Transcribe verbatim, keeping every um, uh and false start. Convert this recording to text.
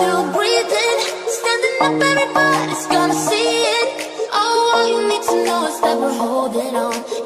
still breathing, standing up, everybody's gonna see it. All you need to know is that we're holding on.